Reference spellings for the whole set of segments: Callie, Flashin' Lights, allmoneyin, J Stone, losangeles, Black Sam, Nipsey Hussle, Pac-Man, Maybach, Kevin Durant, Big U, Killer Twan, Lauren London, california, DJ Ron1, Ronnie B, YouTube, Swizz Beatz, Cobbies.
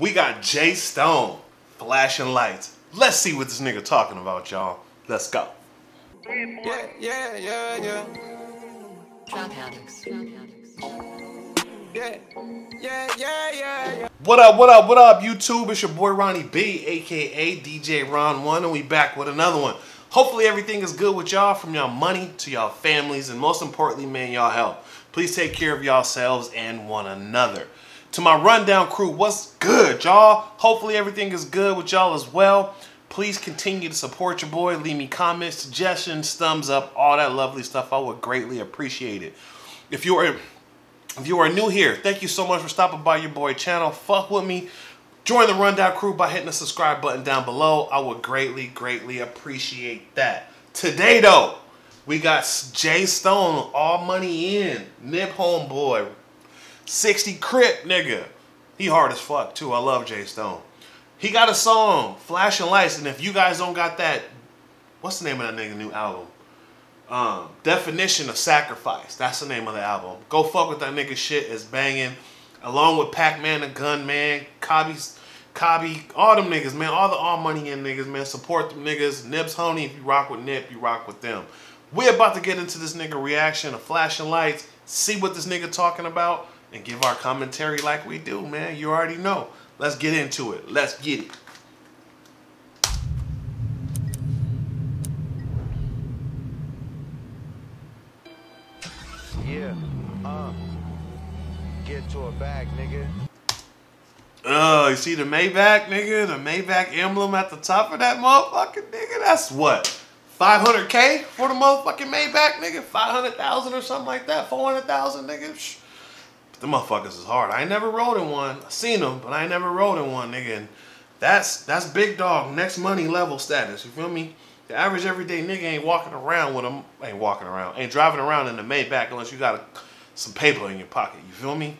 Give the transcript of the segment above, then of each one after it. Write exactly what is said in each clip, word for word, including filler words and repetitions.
we got J Stone, Flashin' Lights. Let's see what this nigga talking about, y'all. Let's go. Yeah, yeah, yeah, yeah. Drug addicts. Drug addicts. Yeah, yeah, yeah, yeah. What up, what up, what up, YouTube? It's your boy Ronnie B, aka D J Ron one, and we back with another one. Hopefully everything is good with y'all, from y'all money to y'all families, and most importantly, man, y'all health. Please take care of yourselves and one another. To my rundown crew, what's good, y'all? Hopefully everything is good with y'all as well. Please continue to support your boy. Leave me comments, suggestions, thumbs up, all that lovely stuff. I would greatly appreciate it. If you are, if you are new here, thank you so much for stopping by your boy channel. Fuck with me. Join the rundown crew by hitting the subscribe button down below. I would greatly, greatly appreciate that. Today, though, we got J Stone, All Money In, Nip Homeboy, sixty Crip, nigga. He hard as fuck, too. I love J Stone. He got a song, Flashin' Lights, and if you guys don't got that, what's the name of that nigga new album? Um, Definition of Sacrifice. That's the name of the album. Go fuck with that nigga shit. It's banging. Along with Pac-Man, the Gun, man, Cobbies, Cobby, all them niggas, man. All the All Money In niggas, man. Support them niggas. Nip's honey. If you rock with Nip, you rock with them. We're about to get into this nigga reaction of Flashin' Lights, see what this nigga talking about, and give our commentary like we do, man. You already know. Let's get into it. Let's get it. Yeah. Uh. Get to a bag, nigga. Oh, uh, you see the Maybach, nigga? The Maybach emblem at the top of that motherfucking nigga? That's what? five hundred K for the motherfucking Maybach, nigga? five hundred thousand or something like that? four hundred thousand, nigga? Shh. The motherfuckers is hard. I ain't never rode in one. I seen them, but I ain't never rode in one, nigga. And that's that's big dog, next money level status. You feel me? The average everyday nigga ain't walking around with them. Ain't walking around. Ain't driving around in the Maybach unless you got a, some paper in your pocket. You feel me?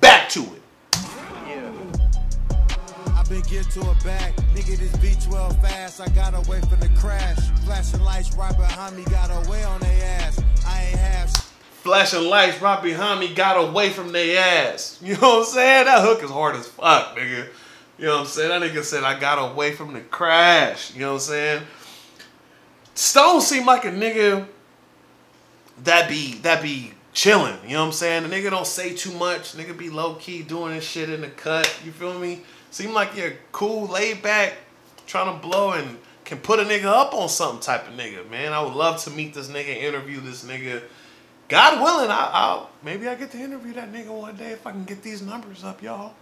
Back to it. Yeah. I've been getting to a bag, nigga. This V twelve fast. I got away from the crash. Flashing lights right behind me. Got away on their ass. I ain't have. Flashing lights right behind me got away from their ass. You know what I'm saying? That hook is hard as fuck, nigga. You know what I'm saying? That nigga said I got away from the crash. You know what I'm saying? Stone seem like a nigga that be that be chilling. You know what I'm saying? The nigga don't say too much. Nigga be low key doing his shit in the cut. You feel me? Seem like you're cool, laid back, trying to blow and can put a nigga up on something type of nigga. Man, I would love to meet this nigga, interview this nigga. God willing, I, I'll maybe I get to interview that nigga one day if I can get these numbers up, y'all.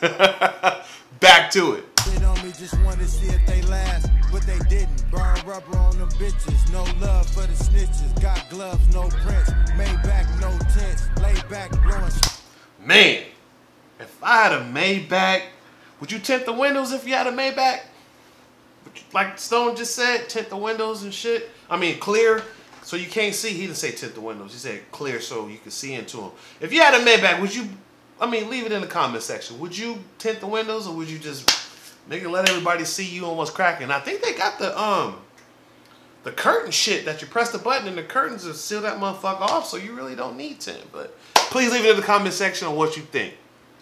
Back to it. They on me, just wanted to see if they last, but they didn't. Burn rubber on them bitches, no love for the snitches. Got gloves, no prints, Maybach, no tents, laid back, blowing. Man, if I had a Maybach, would you tint the windows if you had a Maybach? Would you, like Stone just said, tint the windows and shit. I mean, clear. So you can't see. He didn't say tint the windows. He said clear so you can see into them. If you had a Maybach, would you, I mean, leave it in the comment section. Would you tint the windows or would you just, nigga, let everybody see you on what's cracking? I think they got the, um, the curtain shit that you press the button and the curtains will seal that motherfucker off, so you really don't need tint. But please leave it in the comment section on what you think.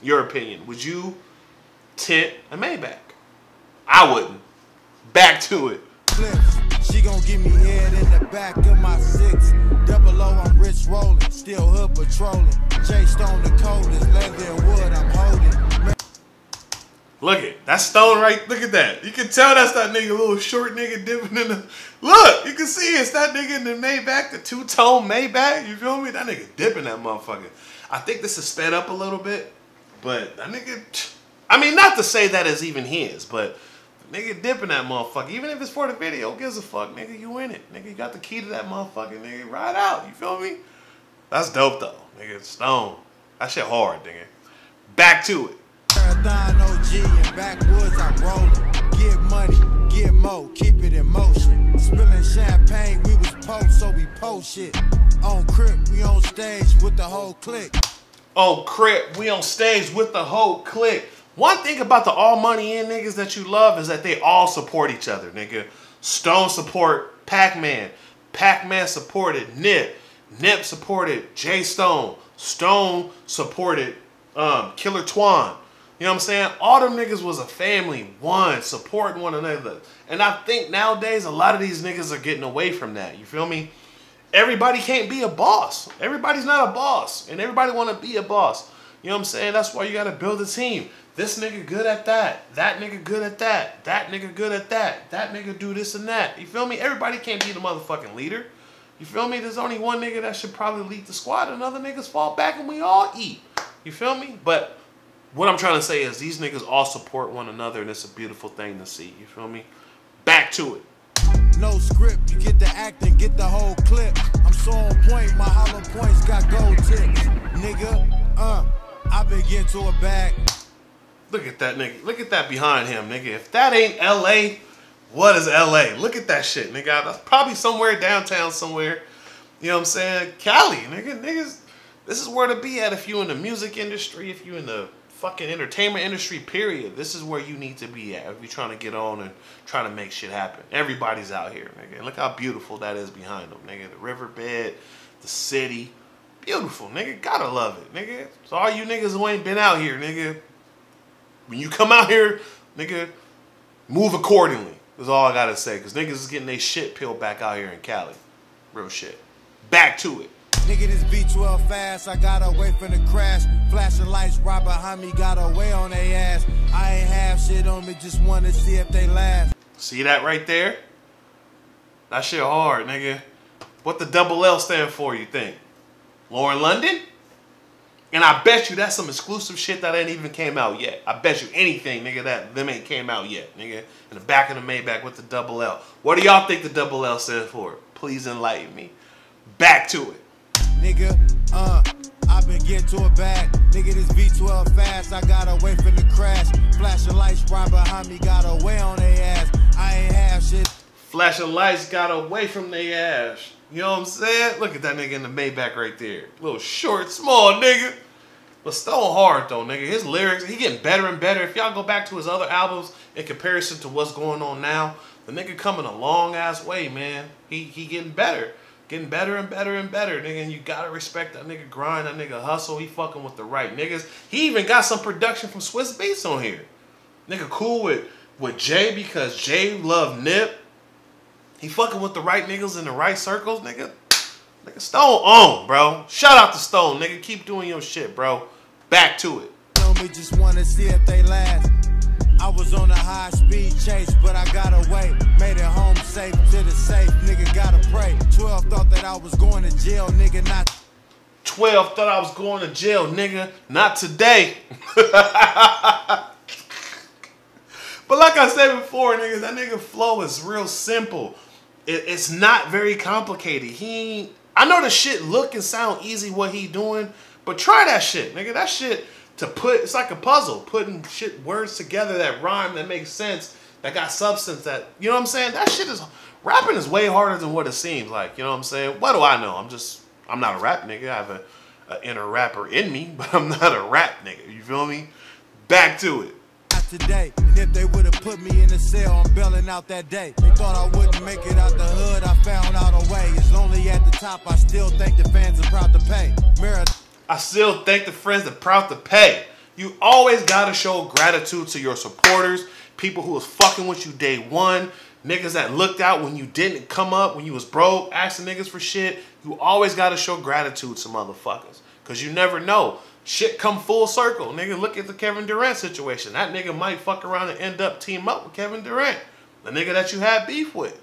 Your opinion. Would you tint a Maybach? I wouldn't. Back to it. She gon' give me head in the back of my six. Double O, I'm rich rolling, still hood patrolling. J Stone the coldest, leather and wood, I'm holding. Look it, that's Stone right, look at that. You can tell that's that nigga, little short nigga dipping in the... Look, you can see it's that nigga in the Maybach, the two-tone Maybach, you feel me? That nigga dipping that motherfucker. I think this is sped up a little bit, but that nigga... I mean, not to say that is even his, but... Nigga dipping that motherfucker. Even if it's for the video, gives a fuck, nigga. You in it. Nigga, you got the key to that motherfucker, nigga. Ride out. You feel me? That's dope, though. Nigga, Stone. That shit hard, nigga. Back to it. Marathon O G and backwoods, I'm rolling. Get money, get mo, keep it in motion. Spilling champagne, we was post, so we post shit. On Crip, we on stage with the whole clique. On Crip, we on stage with the whole clique. One thing about the All Money In niggas that you love is that they all support each other, nigga. Stone support Pac-Man. Pac-Man supported Nip. Nip supported J Stone. Stone supported um, Killer Twan. You know what I'm saying? All them niggas was a family, one, supporting one another. And I think nowadays a lot of these niggas are getting away from that. You feel me? Everybody can't be a boss. Everybody's not a boss. And everybody want to be a boss. You know what I'm saying? That's why you got to build a team. This nigga good at that. That nigga good at that. That nigga good at that. That nigga do this and that. You feel me? Everybody can't be the motherfucking leader. You feel me? There's only one nigga that should probably lead the squad. Another niggas fall back and we all eat. You feel me? But what I'm trying to say is these niggas all support one another, and it's a beautiful thing to see. You feel me? Back to it. No script, you get the act and get the whole clip. I'm so on point, my hollow points got gold tips. Nigga, uh, I been getting to a bag. Look at that nigga. Look at that behind him, nigga. If that ain't L A, what is L A? Look at that shit, nigga. That's probably somewhere downtown somewhere. You know what I'm saying? Cali, nigga. Niggas, this is where to be at if you in the music industry, if you in the fucking entertainment industry, period. This is where you need to be at if you're trying to get on and trying to make shit happen. Everybody's out here, nigga. And look how beautiful that is behind them, nigga. The riverbed, the city. Beautiful, nigga. Gotta love it, nigga. So all you niggas who ain't been out here, nigga, when you come out here, nigga, move accordingly. That's all I gotta say. Because niggas is getting their shit peeled back out here in Cali. Real shit. Back to it. Nigga, this B twelve fast, I got away from the crash. Flashing lights right behind me, got away on they ass. I ain't have shit on me, just wanna see if they last. See that right there? That shit hard, nigga. What the double L stand for, you think? Lauren London? And I bet you that's some exclusive shit that ain't even came out yet. I bet you anything, nigga, that them ain't came out yet, nigga. In the back of the Maybach with the double L. What do y'all think the double L stands for? Please enlighten me. Back to it. Nigga, uh, I've been getting to a bag. Nigga, this V twelve fast, I got away from the crash. Flashing lights right behind me, got away on they ass. I ain't have shit. Flashing lights got away from they ass. You know what I'm saying? Look at that nigga in the Maybach right there. Little short, small nigga. But still hard though, nigga. His lyrics, he getting better and better. If y'all go back to his other albums in comparison to what's going on now, the nigga coming a long ass way, man. He, he getting better. Getting better and better and better, nigga. And you gotta respect that nigga grind, that nigga hustle. He fucking with the right niggas. He even got some production from Swizz Beatz on here. Nigga cool with, with Jay because Jay love Nip. He fucking with the right niggas in the right circles, nigga. Nigga, Stone on, bro. Shout out to Stone, nigga. Keep doing your shit, bro. Back to it. We just wanna see if they last. I was on a high speed chase, but I got away. Made it home safe to the safe, nigga gotta pray. twelve thought that I was going to jail, nigga, not twelve thought I was going to jail, nigga, not today. But like I said before, niggas, that nigga flow is real simple. It, it's not very complicated. He I know the shit look and sound easy what he doing, but try that shit, nigga. That shit to put, it's like a puzzle, putting shit words together that rhyme, that makes sense, that got substance, that, you know what I'm saying? That shit is, rapping is way harder than what it seems like, you know what I'm saying? What do I know? I'm just, I'm not a rap nigga. I have a, a inner rapper in me, but I'm not a rap nigga, you feel me? Back to it. Not today, and if they would have put me in a cell, I'm bailing out that day. They thought I wouldn't make it out the hood, I found out a way. It's lonely at the top, I still think the fans are proud to pay. Mirror. I still thank the friends that proud to pay. You always gotta show gratitude to your supporters, people who was fucking with you day one, niggas that looked out when you didn't come up, when you was broke, asking niggas for shit. You always gotta show gratitude to motherfuckers, cause you never know. Shit come full circle, nigga. Look at the Kevin Durant situation. That nigga might fuck around and end up team up with Kevin Durant, the nigga that you had beef with.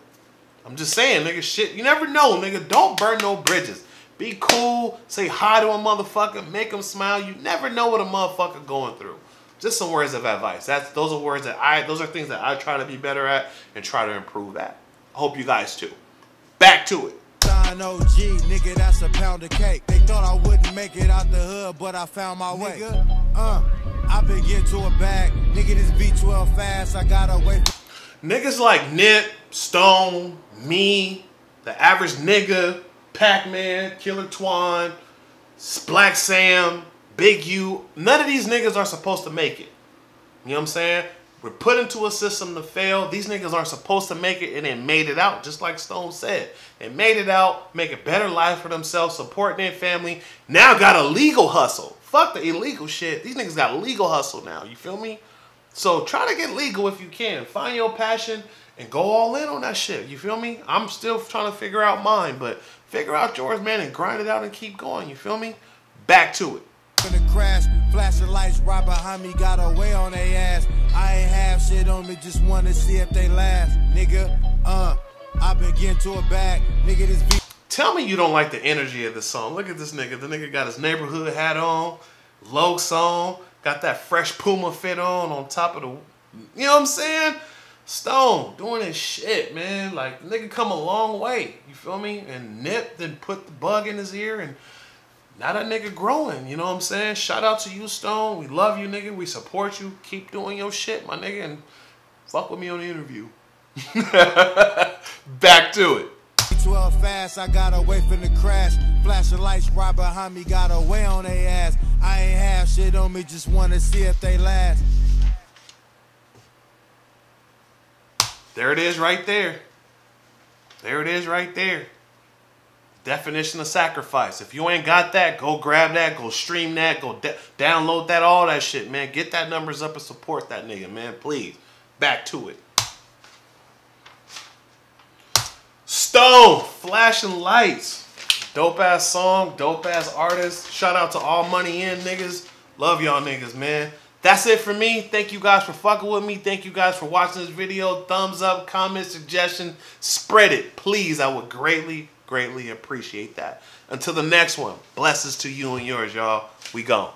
I'm just saying, nigga, shit, you never know, nigga. Don't burn no bridges. Be cool, say hi to a motherfucker, make them smile. You never know what a motherfucker going through. Just some words of advice. That's those are words that I those are things that I try to be better at and try to improve at. I hope you guys too. Back to it. Sign O G, nigga, that's a pound of cake. They thought I wouldn't make it out the hood, but I found my way. Nigga, uh, I been getting to a bag. Nigga, this B twelve fast, I got away. Niggas like Nip, Stone, me, the average nigga, Pac-Man, Killer Twan, Black Sam, Big U. None of these niggas are supposed to make it. You know what I'm saying? We're put into a system to fail. These niggas aren't supposed to make it, and they made it out, just like Stone said. They made it out, make a better life for themselves, supporting their family. Now got a legal hustle. Fuck the illegal shit. These niggas got legal hustle now. You feel me? So try to get legal if you can. Find your passion and go all in on that shit. You feel me? I'm still trying to figure out mine, but figure out yours, man, and grind it out and keep going. You feel me? Back to it. Gonna crash, flashing lights right behind me, got away on they ass. I ain't have shit on me, just wanna see if they last. Nigga, uh, I been getting to it back. Nigga, this beat. Tell me you don't like the energy of this song. Look at this nigga. The nigga got his neighborhood hat on, low song, got that fresh Puma fit on, on top of the, you know what I'm saying? Stone, doing his shit, man. Like, the nigga come a long way, you feel me? And Nip then put the bug in his ear and now that nigga growing, you know what I'm saying? Shout out to you, Stone. We love you, nigga. We support you. Keep doing your shit, my nigga, and fuck with me on the interview. Back to it. twelve fast, I got away from the crash. Flashing lights right behind me, got away on they ass. I ain't have shit on me, just want to see if they last. There it is right there. There it is right there. Definition of sacrifice. If you ain't got that, go grab that, go stream that, go download that, all that shit, man. Get that numbers up and support that nigga, man, please. Back to it. Stone, Flashing Lights. Dope-ass song, dope-ass artist. Shout out to all money in niggas. Love y'all niggas, man. That's it for me. Thank you guys for fucking with me. Thank you guys for watching this video. Thumbs up, comment, suggestion. Spread it, please. I would greatly Greatly appreciate that. Until the next one, blessings to you and yours, y'all. We gone.